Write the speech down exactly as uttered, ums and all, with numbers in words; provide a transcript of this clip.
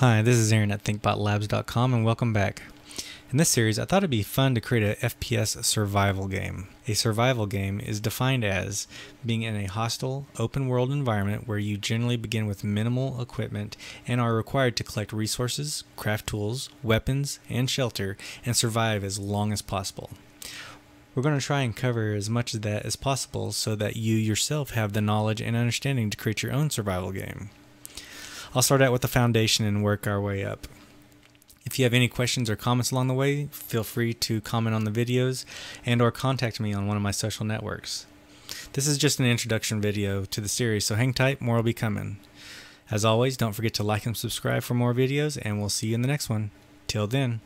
Hi, this is Aaron at ThinkBotLabs dot com and welcome back. In this series, I thought it'd be fun to create a F P S survival game. A survival game is defined as being in a hostile, open-world environment where you generally begin with minimal equipment and are required to collect resources, craft tools, weapons, and shelter, and survive as long as possible. We're going to try and cover as much of that as possible so that you yourself have the knowledge and understanding to create your own survival game. I'll start out with the foundation and work our way up. If you have any questions or comments along the way, feel free to comment on the videos and or contact me on one of my social networks. This is just an introduction video to the series, so hang tight, more will be coming. As always, don't forget to like and subscribe for more videos, and we'll see you in the next one. Till then.